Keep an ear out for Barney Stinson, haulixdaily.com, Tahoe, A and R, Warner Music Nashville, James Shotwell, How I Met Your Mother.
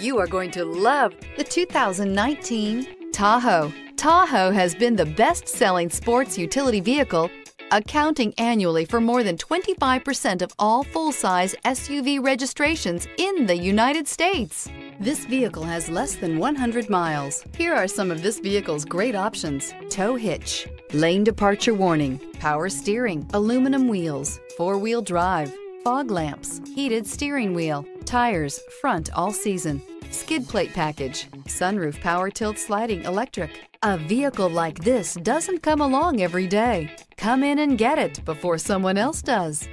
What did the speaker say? you are going to love the 2019 Tahoe. Tahoe has been the best-selling sports utility vehicle, accounting annually for more than 25% of all full-size SUV registrations in the United States. This vehicle has less than 100 miles. Here are some of this vehicle's great options: tow hitch, lane departure warning, power steering, aluminum wheels, four-wheel drive, fog lamps, heated steering wheel, tires, front all season, skid plate package, sunroof power tilt sliding electric. A vehicle like this doesn't come along every day. Come in and get it before someone else does.